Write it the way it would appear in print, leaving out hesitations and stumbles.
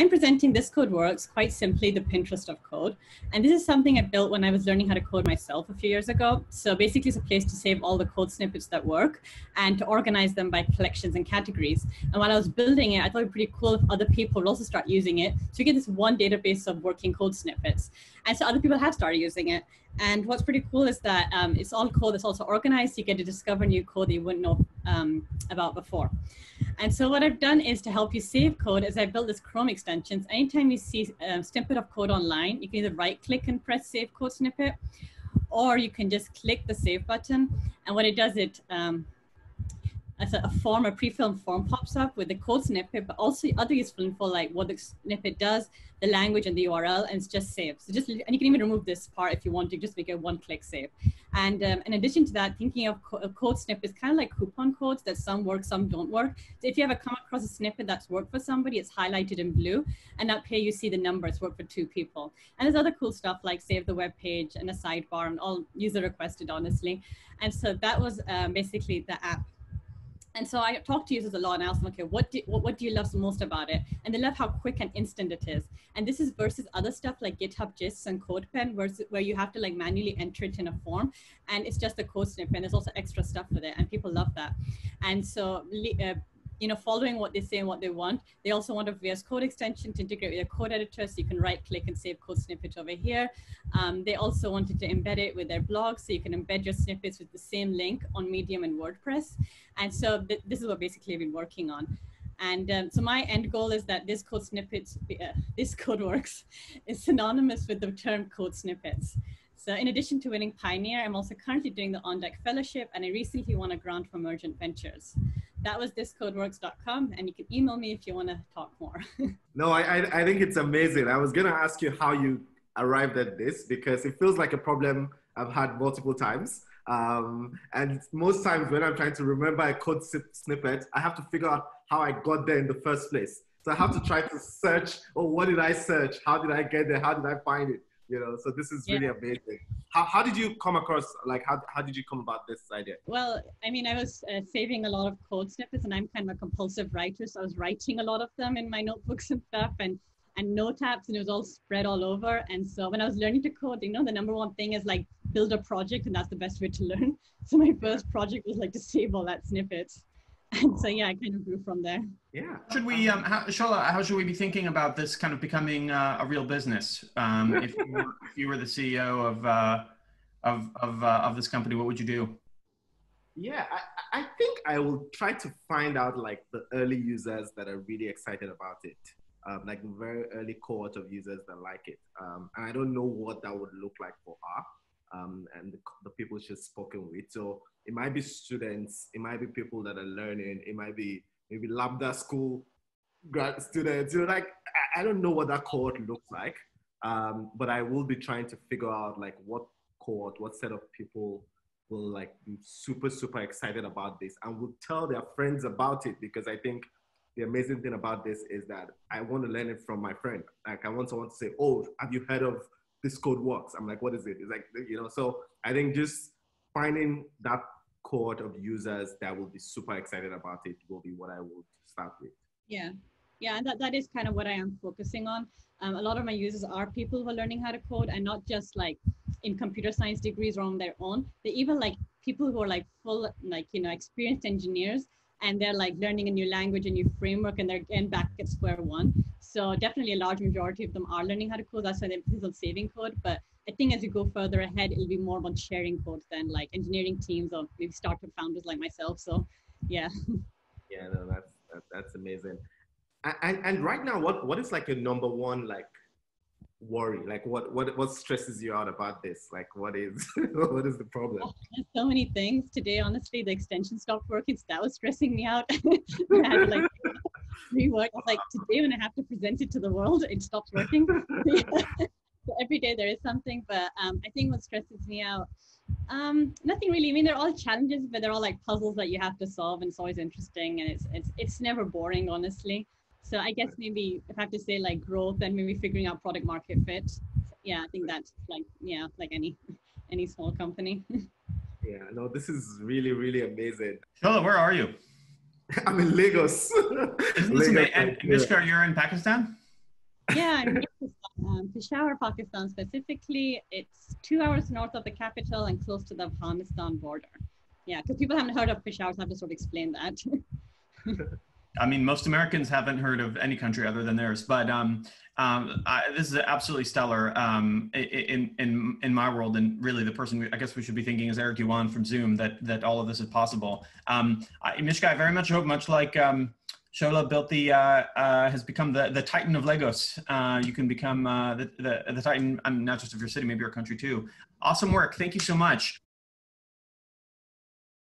I'm presenting ThisCodeWorks, quite simply the Pinterest of code. And this is something I built when I was learning how to code myself a few years ago. So basically, it's a place to save all the code snippets that work and to organize them by collections and categories. And while I was building it, I thought it would be pretty cool if other people would also start using it. So you get this one database of working code snippets. And so other people have started using it. And what's pretty cool is that it's all code that's also organized. You get to discover new code that you wouldn't know about before. And so what I've done is to help you save code is I built this Chrome extensions. Anytime you see a snippet of code online, you can either right click and press save code snippet, or you can just click the save button. And what it does, it a pre-filled form pops up with the code snippet, but also other useful info like what the snippet does, the language and the URL, and it's just saved. So just, and you can even remove this part if you want to, just make a one-click save. And in addition to that, thinking of code snippets kind of like coupon codes, that some work, some don't work. So if you ever come across a snippet that's worked for somebody, it's highlighted in blue, and up here you see the number, it's worked for 2 people. And there's other cool stuff like save the web page and a sidebar, and all user requested, honestly. And so that was basically the app. And so I talk to users a lot and I ask them, okay, what do you love most about it? And they love how quick and instant it is. And this is versus other stuff like GitHub Gists and CodePen, where you have to like manually enter it in a form, and it's just a code snippet. And there's also extra stuff with it, and people love that. And so, you know, following what they say and what they want, they also want a VS code extension to integrate with your code editor, so you can right-click and save code snippet over here. They also wanted to embed it with their blog, so you can embed your snippets with the same link on Medium and WordPress. And so this is what basically I've been working on. And so my end goal is that ThisCodeWorks is synonymous with the term code snippets. So in addition to winning Pioneer, I'm also currently doing the OnDeck Fellowship, and I recently won a grant from Mergent Ventures. That was thiscodeworks.com, and you can email me if you want to talk more. No, I think it's amazing. I was going to ask you how you arrived at this, because it feels like a problem I've had multiple times. And most times when I'm trying to remember a code snippet, I have to figure out how I got there in the first place. So I have to try to search, oh, what did I search? How did I get there? How did I find it? You know, so this is really amazing. How did you come across, like, how did you come about this idea? Well, I mean, I was saving a lot of code snippets, and I'm kind of a compulsive writer. So I was writing a lot of them in my notebooks and stuff, and note apps, and it was all spread all over. And so when I was learning to code, you know, the #1 thing is like build a project, and that's the best way to learn. So my first project was like to save all that snippets. And so, yeah, I kind of grew from there. Yeah. Should we, Shola, how should we be thinking about this kind of becoming a real business? If you were the CEO of this company, what would you do? Yeah, I think I will try to find out like the early users that are really excited about it, like the very early cohort of users that like it. And I don't know what that would look like for R. And the people she's spoken with. So it might be students, it might be people that are learning, it might be maybe Lambda school grad students. You know, like I don't know what that cohort looks like, but I will be trying to figure out like what cohort, what set of people will like be super excited about this and will tell their friends about it, because I think the amazing thing about this is that I want to learn it from my friend. Like I want someone to say, "Oh, have you heard of ThisCodeWorks?" I'm like, what is it? It's like, you know, so I think just finding that cohort of users that will be super excited about it will be what I will start with. Yeah. Yeah, and that is kind of what I am focusing on. A lot of my users are people who are learning how to code, and not just like in computer science degrees or on their own. They even like people who are like full, like, you know, experienced engineers, and they're like learning a new language, a new framework, and they're again back at square one. So definitely a large majority of them are learning how to code. That's why the emphasis on saving code. But I think as you go further ahead, it'll be more about sharing code than like engineering teams or maybe startup founders like myself. So yeah. Yeah, no, that's amazing. And right now, what is like your #1 like worry? Like what stresses you out about this? Like what is what is the problem? Oh, there's so many things today. Honestly, the extension stopped working. So that was stressing me out. I had like rework. Like today when I have to present it to the world, it stops working. So every day there is something, but I think what stresses me out, nothing really. I mean, they're all challenges, but they're all like puzzles that you have to solve, and it's always interesting, and it's never boring, honestly. So I guess maybe if I have to say like growth and maybe figuring out product market fit. Yeah, I think that's like, yeah, like any small company. Yeah, no, this is really amazing. Shola, where are you? I'm in Lagos. Isn't this Lagos, and Mishkar, you're in Pakistan? Yeah, Peshawar, Pakistan specifically. It's 2 hours north of the capital and close to the Afghanistan border. Yeah, because people haven't heard of Peshawar, so I have to sort of explain that. I mean, most Americans haven't heard of any country other than theirs, but this is absolutely stellar in my world. And really the person I guess we should be thinking is Eric Yuan from Zoom, that all of this is possible. Mishka, I very much hope, much like Shola built the, has become the titan of Lagos. You can become the titan, not just of your city, maybe your country too. Awesome work. Thank you so much.